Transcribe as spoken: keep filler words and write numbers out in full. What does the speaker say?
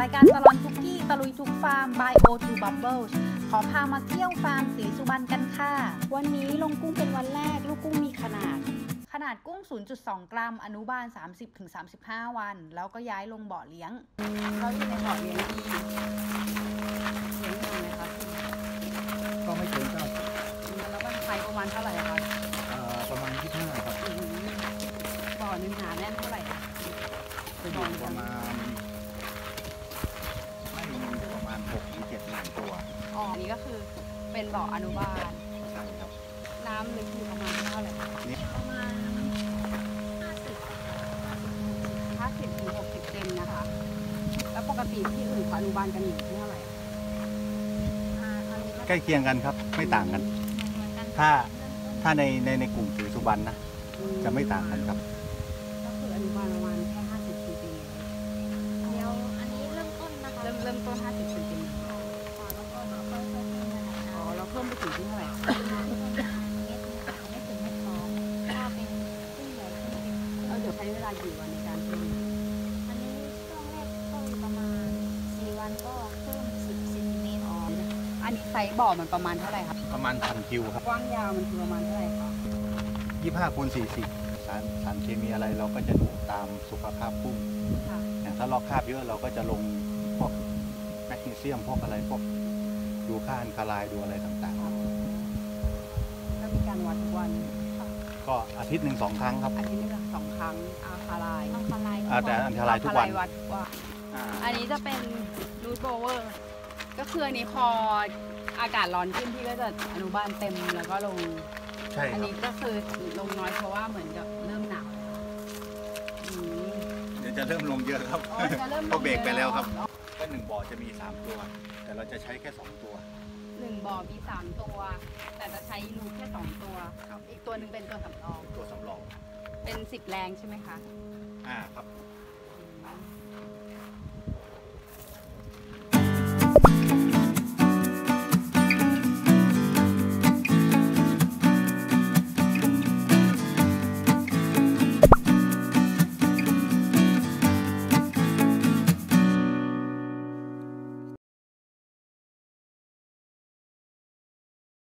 รายการตลอดทุกที่ตะลุยทุกฟาร์ม by โอ ทู Bubbles ขอพามาเที่ยวฟาร์มศรีสุวรรณกันค่ะวันนี้ลงกุ้งเป็นวันแรกลูกกุ้งมีขนาดขนาดกุ้ง ศูนย์จุดสอง กรัมอนุบาล สามสิบถึงสามสิบห้า วันแล้วก็ย้ายลงบ่อเลี้ยงเราอยู่ในบ่อเลี้ยงดีเลี้ยงยังไงครับก็ไม่เกินเก้าสิบแล้วก็ไซส์ประมาณเท่าไหร่ครับประมาณยี่สิบห้าครับบ่อหนึ่งหาแน่นเท่าไหร่ก็อยู่ประมาณประมาณหกถึงเจ็ดหมื่นตัวอ๋อนี่ก็คือเป็นบ่ออนุบาลใช่ครับน้ำลึกอยู่ประมาณเท่าไหร่ประมาณห้าสิบห้าสิบถึงหกสิบเซนนะคะแล้วปกติที่อื่นอนุบาลกันอยู่ที่เท่าไหร่ใกล้เคียงกันครับไม่ต่างกันถ้าถ้าในในในกลุ่มศรีสุวรรณนะจะไม่ต่างกันครับก็คืออนุบาลประมาณแค่ห้าสิบเซนเดียวอันนี้เริ่มต้นนะคะเริ่มเริ่มต้นห้าสิบเซนแล้วก็เพิ่มเพิ่มขึ้นนะคะอ๋อเราเพิ่มไปถึงที่เท่าไหร่ใช้เวลากี่วันในการเพิ่มอันนี้ช่วงแรกก็ประมาณสี่วันก็เพิ่มสิบเซนติเมตรอ๋ออันนี้ไซส์บ่อมันประมาณเท่าไหร่ครับประมาณพันคิวครับกว้างยาวมันประมาณเท่าไหร่ครับยี่สิบห้าคูณสี่สิบสารสารเคมีอะไรเราก็จะดูตามสุขภาพกุ้งถ้าลอกคราบเยอะเราก็จะลงพวกแมกนีเซียมพวกอะไรพวกดูค่าอัลคาไลน์ดูอะไรต่างๆก็มีการวัดทุกวันก็อาทิตย์หนึ่งสองครั้งครับอาทิตย์หนึ่งสองครั้งอัลคาไลน์อัลคาไลน์แต่อัลคาไลน์ทุกวันอันนี้จะเป็นรูทโบเวอร์ก็คืออันนี้พออากาศร้อนขึ้นพี่ก็จะอนุบาลเต็มแล้วก็ลงใช่อันนี้ก็คือลงน้อยเพราะว่าเหมือนกับเริ่มหนาวเดี๋ยวจะเริ่มลงเยอะครับก็เบรกไปแล้วครับก็หนึ่งบ่อจะมีสามตัวแต่เราจะใช้แค่สองตัวหนึ่งบ่อมีสามตัวแต่จะใช้รูแค่สองตัวอีกตัวหนึ่งเป็นตัวสำรองตัวสำรองเป็นสิบแรงใช่ไหมคะอ่าครับ